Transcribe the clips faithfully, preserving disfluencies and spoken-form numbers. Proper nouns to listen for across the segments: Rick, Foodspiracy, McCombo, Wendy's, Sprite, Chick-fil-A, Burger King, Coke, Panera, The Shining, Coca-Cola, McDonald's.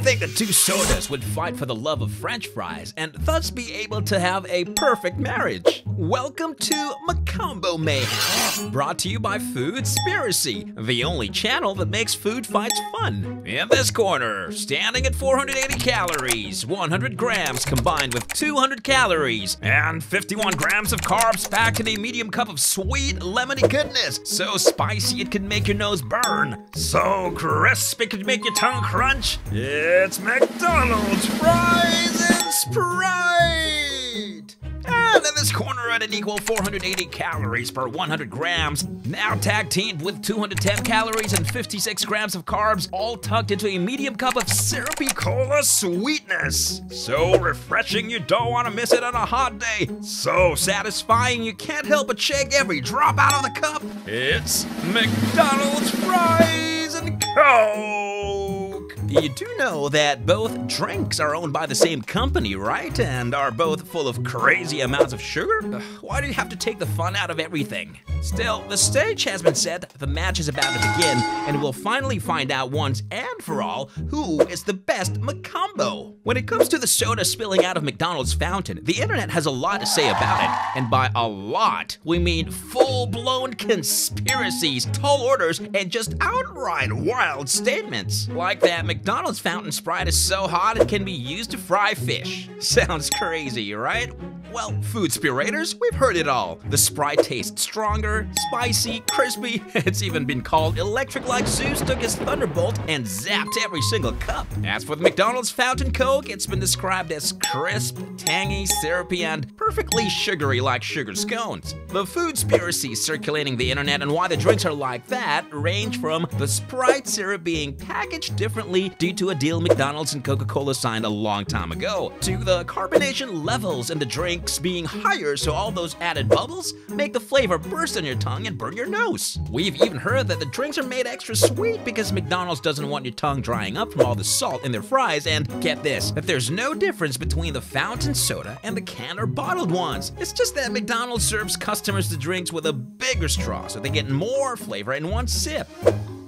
would think the two sodas would fight for the love of French fries and thus be able to have a perfect marriage. Welcome to McCombo Man, brought to you by Foodspiracy, the only channel that makes food fights fun. In this corner, standing at four hundred eighty calories, one hundred grams combined with two hundred calories, and fifty-one grams of carbs packed in a medium cup of sweet, lemony goodness, so spicy it can make your nose burn, so crisp it could make your tongue crunch. It's McDonald's fries and Sprite! And in this corner at an equal four hundred eighty calories per one hundred grams, now tag teamed with two hundred ten calories and fifty-six grams of carbs, all tucked into a medium cup of syrupy cola sweetness. So refreshing you don't want to miss it on a hot day. So satisfying you can't help but shake every drop out of the cup. It's McDonald's fries and Coke! You do know that both drinks are owned by the same company, right? And are both full of crazy amounts of sugar? Ugh, why do you have to take the fun out of everything? Still, the stage has been set, the match is about to begin, and we'll finally find out once and for all who is the best McCombo. When it comes to the soda spilling out of McDonald's fountain, the internet has a lot to say about it. And by a lot, we mean full-blown conspiracies, tall orders, and just outright wild statements. Like that McDonald's McDonald's fountain Sprite is so hot it can be used to fry fish. Sounds crazy, right? Well, Foodspirators, we've heard it all. The Sprite tastes stronger, spicy, crispy. It's even been called electric like Zeus took his thunderbolt and zapped every single cup. As for the McDonald's fountain Coke, it's been described as crisp, tangy, syrupy, and perfectly sugary like sugar scones. The Foodspiracy circulating the internet and why the drinks are like that range from the Sprite syrup being packaged differently due to a deal McDonald's and Coca-Cola signed a long time ago, to the carbonation levels in the drink being higher, so all those added bubbles make the flavor burst on your tongue and burn your nose. We've even heard that the drinks are made extra sweet because McDonald's doesn't want your tongue drying up from all the salt in their fries, and get this, that there's no difference between the fountain soda and the can or bottled ones. It's just that McDonald's serves customers the drinks with a bigger straw so they get more flavor in one sip.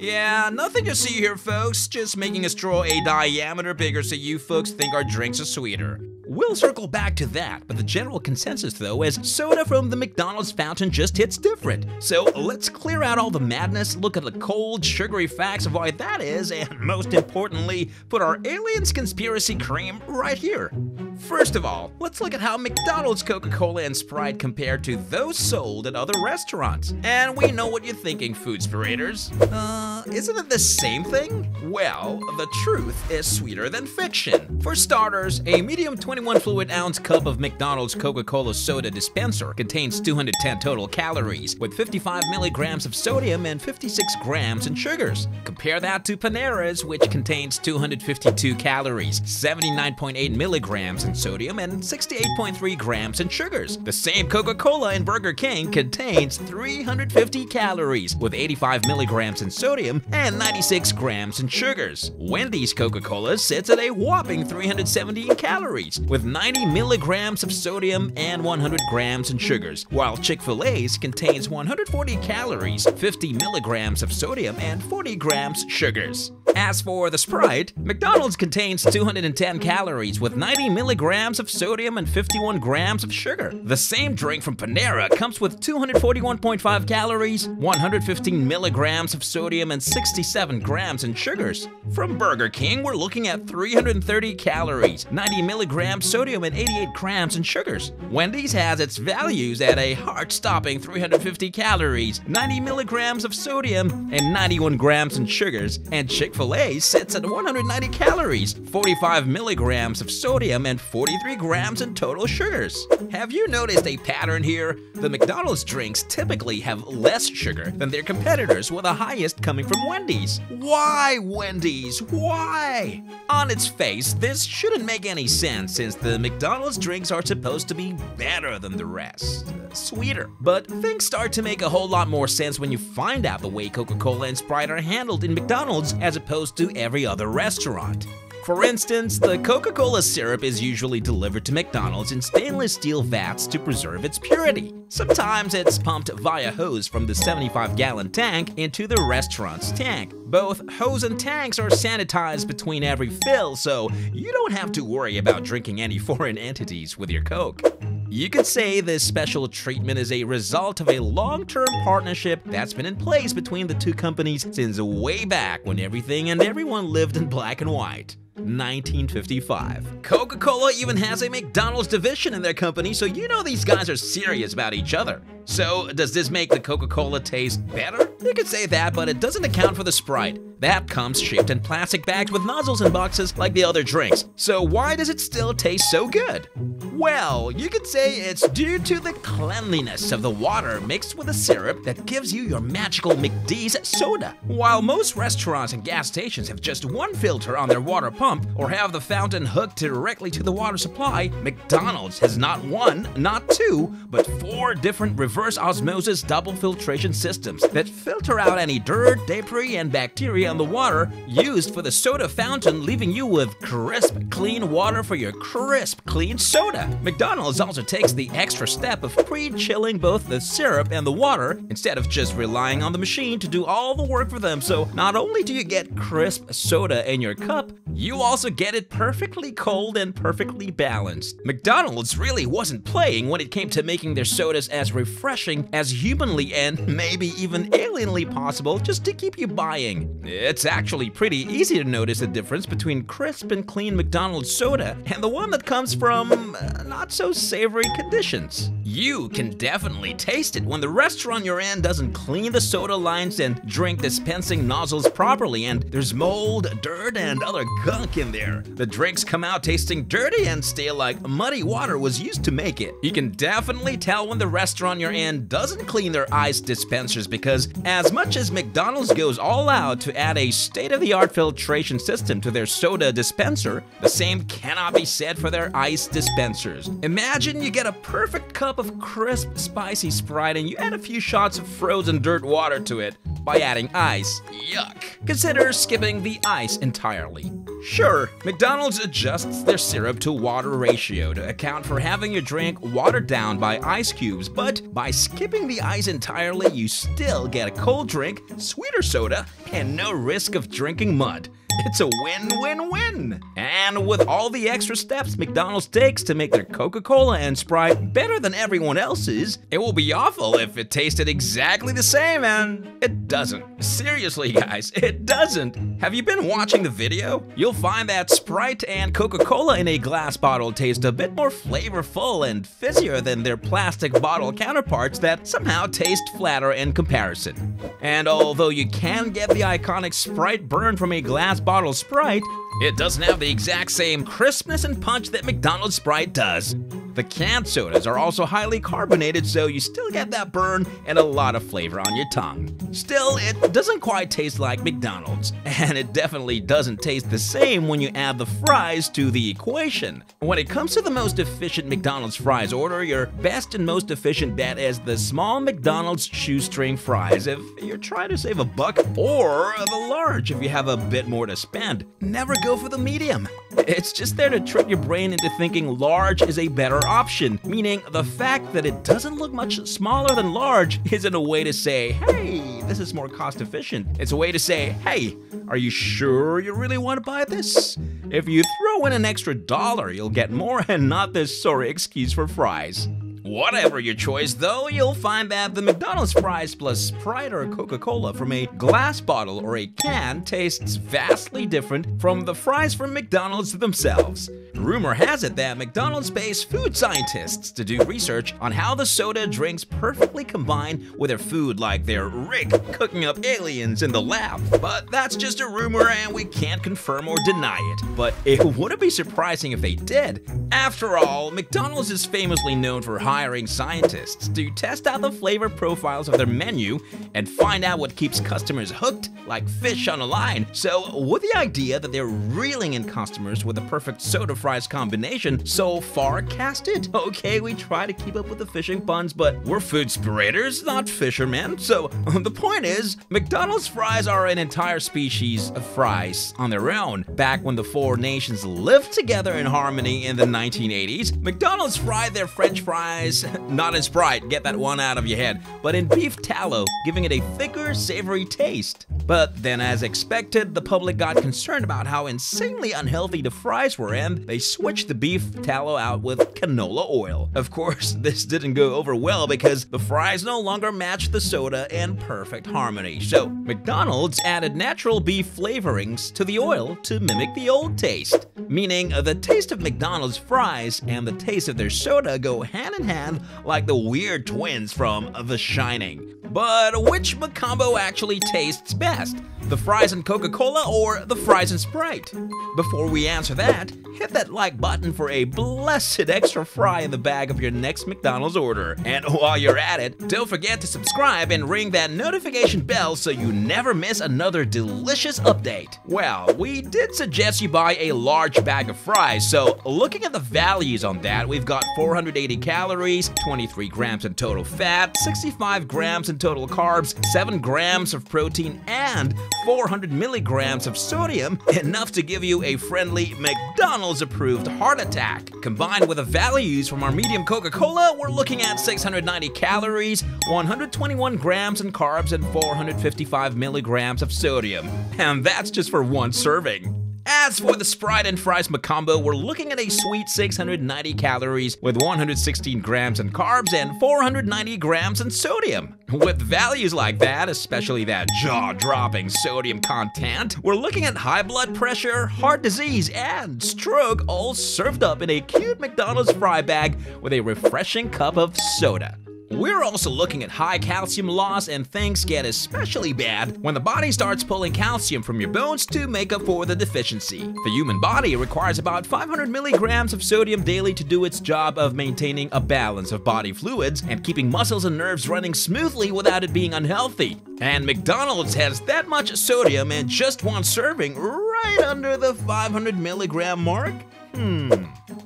Yeah, nothing to see here, folks, just making a straw a diameter bigger so you folks think our drinks are sweeter. We'll circle back to that, but the general consensus though is soda from the McDonald's fountain just hits different. So let's clear out all the madness, look at the cold, sugary facts of why that is, and most importantly, put our aliens conspiracy cream right here. First of all, let's look at how McDonald's, Coca-Cola, and Sprite compare to those sold at other restaurants. And we know what you're thinking, Foodspirators. Uh, isn't it the same thing? Well, the truth is sweeter than fiction. For starters, a medium twenty-one fluid ounce cup of McDonald's Coca-Cola soda dispenser contains two hundred ten total calories, with fifty-five milligrams of sodium and fifty-six grams in sugars. Compare that to Panera's, which contains two hundred fifty-two calories, seventy-nine point eight milligrams in sodium and sixty-eight point three grams in sugars. The same Coca-Cola in Burger King contains three hundred fifty calories, with eighty-five milligrams in sodium and ninety-six grams in sugars. Wendy's Coca-Cola sits at a whopping three hundred seventeen calories, with ninety milligrams of sodium and one hundred grams in sugars, while Chick-fil-A's contains one hundred forty calories, fifty milligrams of sodium, and forty grams sugars. As for the Sprite, McDonald's contains two hundred ten calories with ninety milligrams of sodium and fifty-one grams of sugar. The same drink from Panera comes with two hundred forty-one point five calories, one hundred fifteen milligrams of sodium, and sixty-seven grams in sugars. From Burger King, we're looking at three hundred thirty calories, ninety milligrams sodium, and eighty-eight grams in sugars. Wendy's has its values at a heart-stopping three hundred fifty calories, ninety milligrams of sodium, and ninety-one grams in sugars, and Chick-fil-A sits at one hundred ninety calories, forty-five milligrams of sodium, and forty-three grams in total sugars. Have you noticed a pattern here? The McDonald's drinks typically have less sugar than their competitors, with the highest coming from Wendy's. Why, Wendy's? Why? On its face, this shouldn't make any sense since the McDonald's drinks are supposed to be better than the rest, uh, sweeter. But things start to make a whole lot more sense when you find out the way Coca-Cola and Sprite are handled in McDonald's as opposed to every other restaurant. For instance, the Coca-Cola syrup is usually delivered to McDonald's in stainless steel vats to preserve its purity. Sometimes it's pumped via hose from the seventy-five gallon tank into the restaurant's tank. Both hose and tanks are sanitized between every fill, so you don't have to worry about drinking any foreign entities with your Coke. You could say this special treatment is a result of a long-term partnership that's been in place between the two companies since way back when everything and everyone lived in black and white. nineteen fifty-five. Coca-Cola even has a McDonald's division in their company, so you know these guys are serious about each other. So, does this make the Coca-Cola taste better? You could say that, but it doesn't account for the Sprite. That comes shipped in plastic bags with nozzles and boxes like the other drinks. So why does it still taste so good? Well, you could say it's due to the cleanliness of the water mixed with the syrup that gives you your magical McD's soda. While most restaurants and gas stations have just one filter on their water pump or have the fountain hooked directly to the water supply, McDonald's has not one, not two, but four different reverse osmosis double filtration systems that filter out any dirt, debris, and bacteria on the water used for the soda fountain, leaving you with crisp, clean water for your crisp, clean soda. McDonald's also takes the extra step of pre-chilling both the syrup and the water instead of just relying on the machine to do all the work for them. So not only do you get crisp soda in your cup, you also get it perfectly cold and perfectly balanced. McDonald's really wasn't playing when it came to making their sodas as refreshing as humanly and maybe even alienly possible just to keep you buying. It's actually pretty easy to notice the difference between crisp and clean McDonald's soda and the one that comes from uh, not so savory conditions. You can definitely taste it when the restaurant you're in doesn't clean the soda lines and drink dispensing nozzles properly, and there's mold, dirt, and other gunk in there. The drinks come out tasting dirty and stale like muddy water was used to make it. You can definitely tell when the restaurant you're in doesn't clean their ice dispensers, because as much as McDonald's goes all out to add a state-of-the-art filtration system to their soda dispenser, the same cannot be said for their ice dispensers. Imagine you get a perfect cup of crisp, spicy Sprite and you add a few shots of frozen dirt water to it by adding ice. Yuck. Consider skipping the ice entirely. Sure, McDonald's adjusts their syrup to water ratio to account for having your drink watered down by ice cubes, but by skipping the ice entirely, you still get a cold drink, sweeter soda, and no risk of drinking mud. It's a win-win-win! And with all the extra steps McDonald's takes to make their Coca-Cola and Sprite better than everyone else's, it will be awful if it tasted exactly the same, and it doesn't. Seriously, guys, it doesn't. Have you been watching the video? You'll find that Sprite and Coca-Cola in a glass bottle taste a bit more flavorful and fizzier than their plastic bottle counterparts that somehow taste flatter in comparison. And although you can get the iconic Sprite burn from a glass bottle, bottle Sprite, it doesn't have the exact same crispness and punch that McDonald's Sprite does. The canned sodas are also highly carbonated, so you still get that burn and a lot of flavor on your tongue. Still, it doesn't quite taste like McDonald's, and it definitely doesn't taste the same when you add the fries to the equation. When it comes to the most efficient McDonald's fries order, your best and most efficient bet is the small McDonald's shoestring fries if you're trying to save a buck, or the large if you have a bit more to spend. Never go for the medium. It's just there to trick your brain into thinking large is a better option, meaning the fact that it doesn't look much smaller than large isn't a way to say, hey, this is more cost efficient. It's a way to say, hey, are you sure you really want to buy this? If you throw in an extra dollar, you'll get more and not this sorry excuse for fries. Whatever your choice, though, you'll find that the McDonald's fries plus Sprite or Coca-Cola from a glass bottle or a can tastes vastly different from the fries from McDonald's themselves. Rumor has it that McDonald's pays food scientists to do research on how the soda drinks perfectly combine with their food, like their Rick cooking up aliens in the lab. But that's just a rumor and we can't confirm or deny it. But it wouldn't be surprising if they did. After all, McDonald's is famously known for high hiring scientists to test out the flavor profiles of their menu and find out what keeps customers hooked like fish on a line. So with the idea that they're reeling in customers with the perfect soda fries combination so far casted. Okay, we try to keep up with the fishing puns, but we're foodspirators, not fishermen. So the point is, McDonald's fries are an entire species of fries on their own. Back when the four nations lived together in harmony in the nineteen eighties, McDonald's fried their French fries, not in Sprite, get that one out of your head, but in beef tallow, giving it a thicker, savory taste. But then as expected, the public got concerned about how insanely unhealthy the fries were and they switched the beef tallow out with canola oil. Of course, this didn't go over well because the fries no longer matched the soda in perfect harmony. So McDonald's added natural beef flavorings to the oil to mimic the old taste, meaning the taste of McDonald's fries and the taste of their soda go hand in hand like the weird twins from The Shining. But which McCombo actually tastes best? The fries and Coca-Cola or the fries and Sprite? Before we answer that, hit that like button for a blessed extra fry in the bag of your next McDonald's order. And while you're at it, don't forget to subscribe and ring that notification bell so you never miss another delicious update. Well, we did suggest you buy a large bag of fries, so looking at the values on that, we've got four hundred eighty calories, twenty-three grams in total fat, sixty-five grams in total carbs, seven grams of protein, and four hundred milligrams of sodium, enough to give you a friendly McDonald's approved heart attack. Combined with the values from our medium Coca-Cola, we're looking at six hundred ninety calories, one hundred twenty-one grams in carbs, and four hundred fifty-five milligrams of sodium. And that's just for one serving. As for the Sprite and Fries McCombo, we're looking at a sweet six hundred ninety calories with one hundred sixteen grams in carbs and four hundred ninety grams in sodium. With values like that, especially that jaw-dropping sodium content, we're looking at high blood pressure, heart disease, and stroke all served up in a cute McDonald's fry bag with a refreshing cup of soda. We're also looking at high calcium loss, and things get especially bad when the body starts pulling calcium from your bones to make up for the deficiency. The human body requires about five hundred milligrams of sodium daily to do its job of maintaining a balance of body fluids and keeping muscles and nerves running smoothly without it being unhealthy. And McDonald's has that much sodium in just one serving, right under the five hundred milligram mark. Hmm.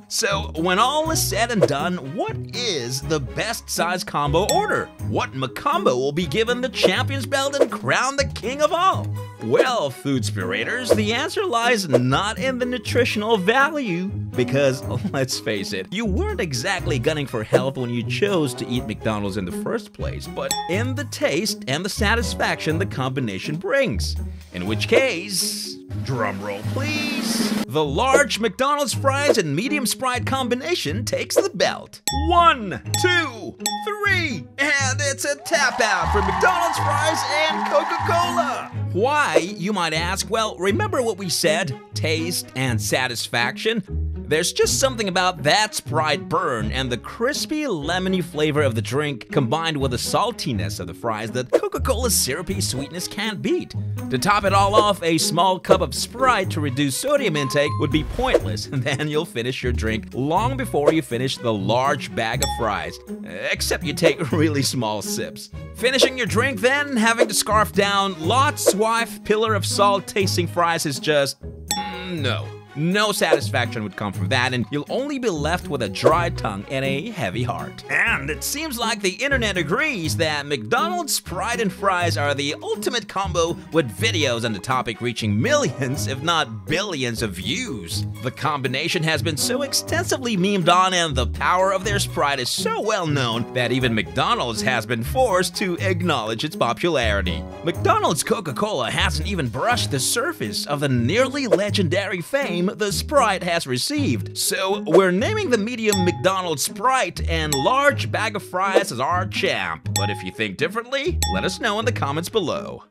So when all is said and done, what is the best size combo order? What McCombo will be given the champion's belt and crowned the king of all? Well, Foodspirators, the answer lies not in the nutritional value, because let's face it, you weren't exactly gunning for health when you chose to eat McDonald's in the first place, but in the taste and the satisfaction the combination brings. In which case, drum roll please. The large McDonald's fries and medium Sprite combination takes the belt. One, two, three, and it's a tap out for McDonald's fries and Coca-Cola. Why, you might ask? Well, remember what we said, taste and satisfaction? There's just something about that Sprite burn and the crispy, lemony flavor of the drink combined with the saltiness of the fries that Coca-Cola's syrupy sweetness can't beat. To top it all off, a small cup of Sprite to reduce sodium intake would be pointless, and then you'll finish your drink long before you finish the large bag of fries, except you take really small sips. Finishing your drink then, having to scarf down Lot's Wife pillar of salt tasting fries is just, no. No satisfaction would come from that, and you'll only be left with a dry tongue and a heavy heart. And it seems like the internet agrees that McDonald's Sprite and Fries are the ultimate combo, with videos on the topic reaching millions, if not billions of views. The combination has been so extensively memed on, and the power of their Sprite is so well known that even McDonald's has been forced to acknowledge its popularity. McDonald's Coca-Cola hasn't even brushed the surface of the nearly legendary fame the Sprite has received. So we're naming the medium McDonald's Sprite and large bag of fries as our champ. But if you think differently, let us know in the comments below.